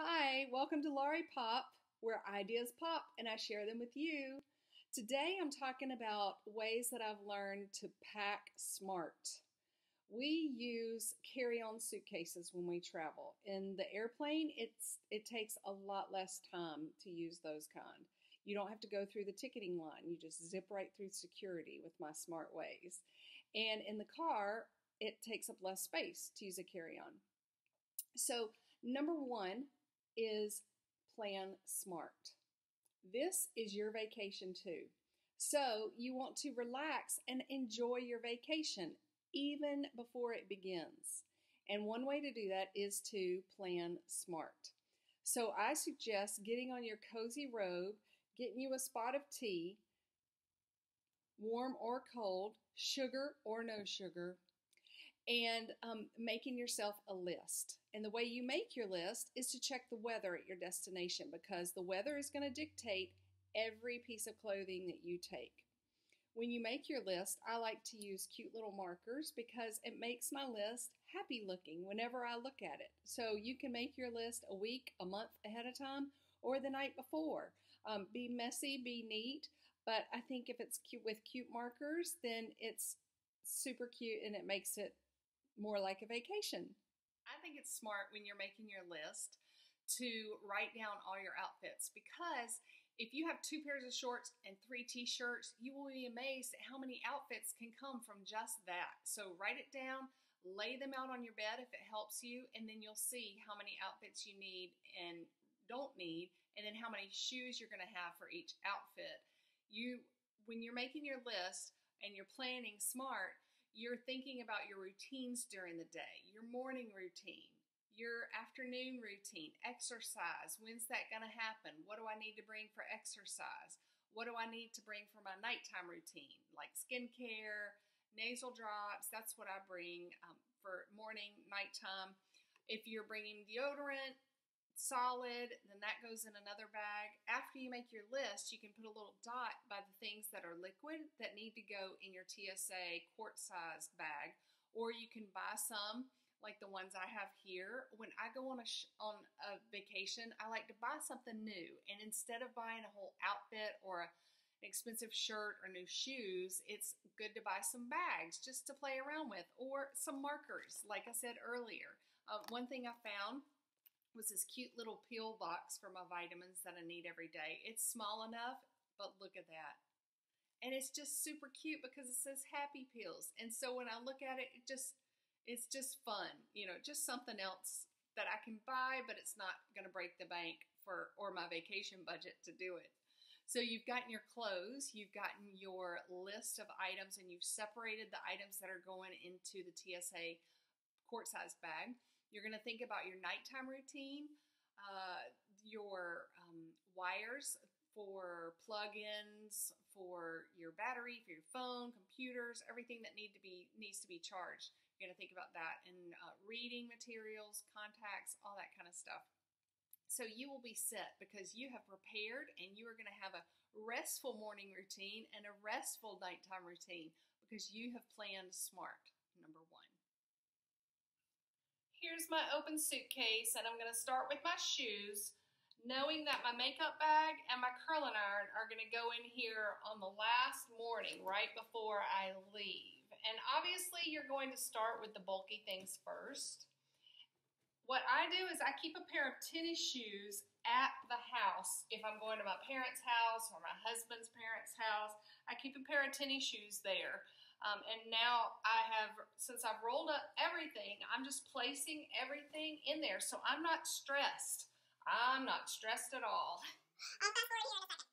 Hi, welcome to Laurie Pop, where ideas pop and I share them with you. Today I'm talking about ways that I've learned to pack smart. We use carry-on suitcases when we travel. In the airplane, it takes a lot less time to use those kind. You don't have to go through the ticketing line. You just zip right through security with my smart ways. And in the car, it takes up less space to use a carry-on. So number one is plan smart. This is your vacation too. So you want to relax and enjoy your vacation even before it begins. And one way to do that is to plan smart. So I suggest getting on your cozy robe, getting you a spot of tea, warm or cold, sugar or no sugar, and making yourself a list. And the way you make your list is to check the weather at your destination, because the weather is going to dictate every piece of clothing that you take. When you make your list, I like to use cute little markers because it makes my list happy looking whenever I look at it. So you can make your list a week, a month ahead of time, or the night before. Be messy, be neat, but I think if it's cute with cute markers, then it's super cute and it makes it more like a vacation. I think it's smart when you're making your list to write down all your outfits, because if you have 2 pairs of shorts and 3 t-shirts, you will be amazed at how many outfits can come from just that. So write it down, lay them out on your bed if it helps you, and then you'll see how many outfits you need and don't need, and then how many shoes you're going to have for each outfit. When you're making your list and you're planning smart, you're thinking about your routines during the day, your morning routine, your afternoon routine, exercise. When's that going to happen? What do I need to bring for exercise? What do I need to bring for my nighttime routine, like skincare, nasal drops? That's what I bring for morning, nighttime. If you're bringing deodorant, solid, then that goes in another bag. After you make your list, you can put a little dot by the things that are liquid that need to go in your TSA quart-sized bag, or you can buy some like the ones I have here. When I go on a vacation, I like to buy something new, and instead of buying a whole outfit or an expensive shirt or new shoes, it's good to buy some bags just to play around with, or some markers, like I said earlier. One thing I found was this cute little peel box for my vitamins that I need every day. It's small enough, but look at that. And it's just super cute because it says happy pills. And so when I look at it, it's just fun. You know, just something else that I can buy, but it's not going to break the bank or my vacation budget to do it. So you've gotten your clothes, you've gotten your list of items, and you've separated the items that are going into the TSA quart-sized bag. You're going to think about your nighttime routine, your wires for plug-ins, for your battery, for your phone, computers, everything that needs to be charged. You're going to think about that, and reading materials, contacts, all that kind of stuff. So you will be set because you have prepared, and you are going to have a restful morning routine and a restful nighttime routine because you have planned smart, number one. Here's my open suitcase, and I'm going to start with my shoes, knowing that my makeup bag and my curling iron are going to go in here on the last morning right before I leave. And obviously, you're going to start with the bulky things first. What I do is I keep a pair of tennis shoes at the house. If I'm going to my parents' house or my husband's parents' house, I keep a pair of tennis shoes there. And now since I've rolled up everything, I'm just placing everything in there. So I'm not stressed. I'm not stressed at all. I'll stop for you in a second.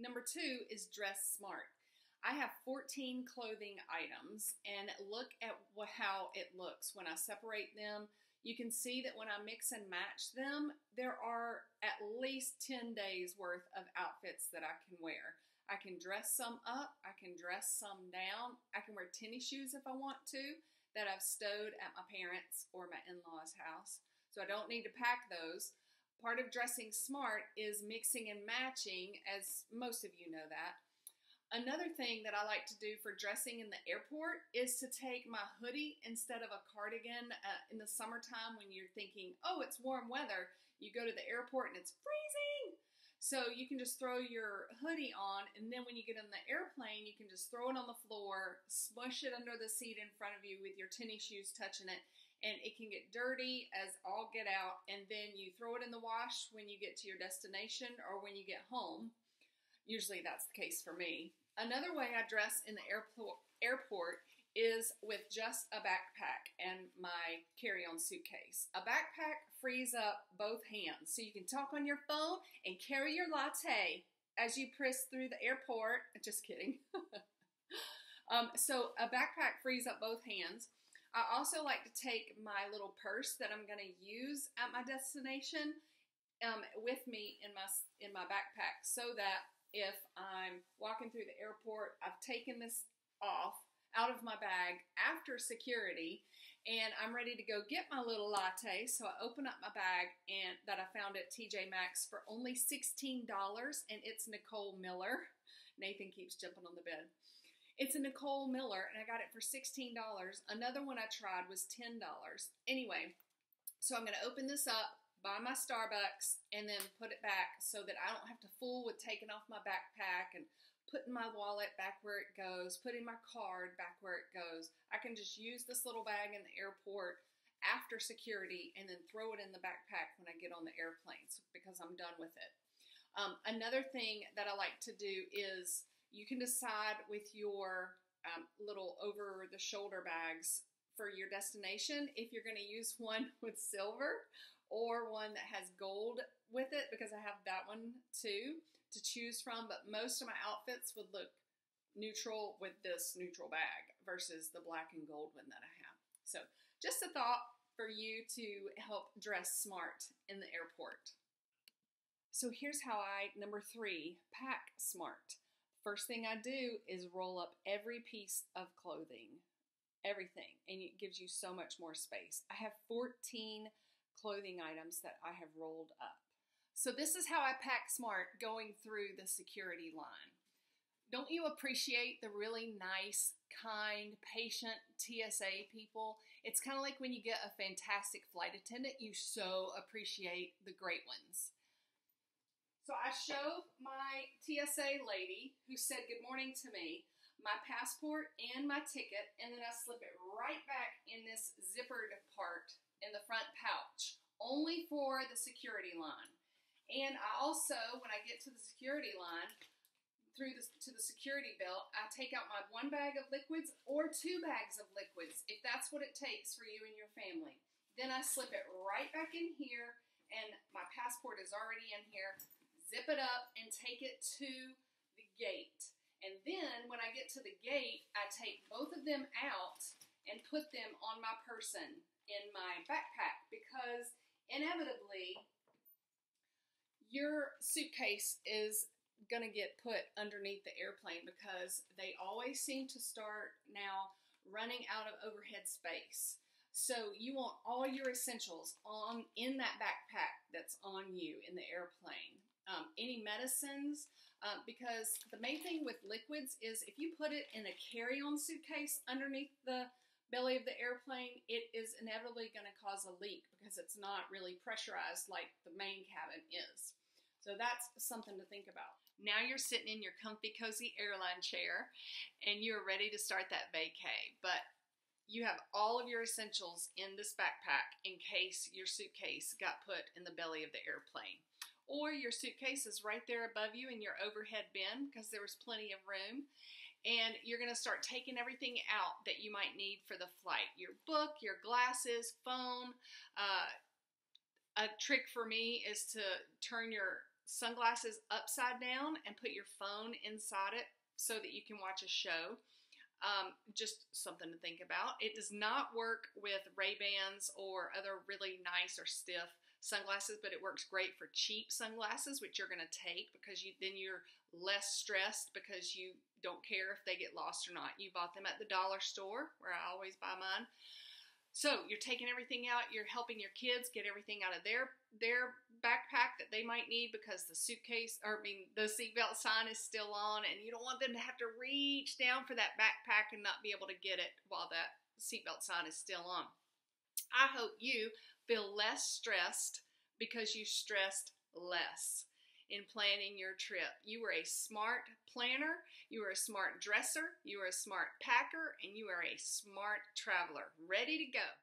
Number two is dress smart. I have 14 clothing items, and look at how it looks when I separate them. You can see that when I mix and match them, there are at least 10 days worth of outfits that I can wear. I can dress some up. I can dress some down. I can wear tennis shoes if I want to that I've stowed at my parents' or my in-laws' house. So I don't need to pack those. Part of dressing smart is mixing and matching, as most of you know that. Another thing that I like to do for dressing in the airport is to take my hoodie instead of a cardigan. In the summertime when you're thinking, oh, it's warm weather, you go to the airport and it's freezing. So you can just throw your hoodie on, and then when you get on the airplane, you can just throw it on the floor, smush it under the seat in front of you with your tennis shoes touching it, and it can get dirty as all get out, and then you throw it in the wash when you get to your destination or when you get home. Usually that's the case for me. Another way I dress in the airport is with just a backpack and my carry-on suitcase. A backpack frees up both hands, so you can talk on your phone and carry your latte as you press through the airport. Just kidding. So a backpack frees up both hands. I also like to take my little purse that I'm going to use at my destination with me in my backpack, so that if I'm walking through the airport, I've taken this off out of my bag after security, and I'm ready to go get my little latte. So I open up my bag and that I found at TJ Maxx for only $16, and it's Nicole Miller. Nathan keeps jumping on the bed. It's a Nicole Miller, and I got it for $16. Another one I tried was $10. Anyway, so I'm going to open this up, buy my Starbucks, and then put it back so that I don't have to fool with taking off my backpack and putting my wallet back where it goes, putting my card back where it goes. I can just use this little bag in the airport after security and then throw it in the backpack when I get on the airplanes because I'm done with it. Another thing that I like to do is you can decide with your little over-the-shoulder bags for your destination if you're going to use one with silver or one that has gold with it, because I have that one too to choose from, but most of my outfits would look neutral with this neutral bag versus the black and gold one that I have. So just a thought for you to help dress smart in the airport. So here's how I, number three, pack smart. First thing I do is roll up every piece of clothing, everything, and it gives you so much more space. I have 14 clothing items that I have rolled up. So this is how I pack smart going through the security line. Don't you appreciate the really nice, kind, patient TSA people? It's kind of like when you get a fantastic flight attendant, you so appreciate the great ones. So I show my TSA lady who said good morning to me my passport and my ticket, and then I slip it right back in this zippered part in the front pouch, only for the security line. And I also, when I get to the security line, to the security belt, I take out my one bag of liquids or two bags of liquids, if that's what it takes for you and your family. Then I slip it right back in here, and my passport is already in here, zip it up and take it to the gate. And then when I get to the gate, I take both of them out and put them on my person in my backpack, because inevitably your suitcase is going to get put underneath the airplane, because they always seem to start now running out of overhead space. So you want all your essentials in that backpack that's on you in the airplane. Any medicines, because the main thing with liquids is if you put it in a carry-on suitcase underneath the belly of the airplane, it is inevitably going to cause a leak because it's not really pressurized like the main cabin is. So that's something to think about. Now you're sitting in your comfy, cozy airline chair and you're ready to start that vacay, but you have all of your essentials in this backpack in case your suitcase got put in the belly of the airplane. Or your suitcase is right there above you in your overhead bin because there was plenty of room. And you're going to start taking everything out that you might need for the flight. Your book, your glasses, phone. A trick for me is to turn your sunglasses upside down and put your phone inside it so that you can watch a show. Just something to think about. It does not work with Ray-Bans or other really nice or stiff sunglasses, but it works great for cheap sunglasses, which you're going to take because then you're less stressed because you don't care if they get lost or not. You bought them at the dollar store where I always buy mine. So you're taking everything out. You're helping your kids get everything out of their backpack that they might need because the suitcase, or I mean, the seatbelt sign is still on, and you don't want them to have to reach down for that backpack and not be able to get it while that seatbelt sign is still on. I hope you feel less stressed because you stressed less in planning your trip. You were a smart planner, you were a smart dresser, you were a smart packer, and you are a smart traveler, ready to go.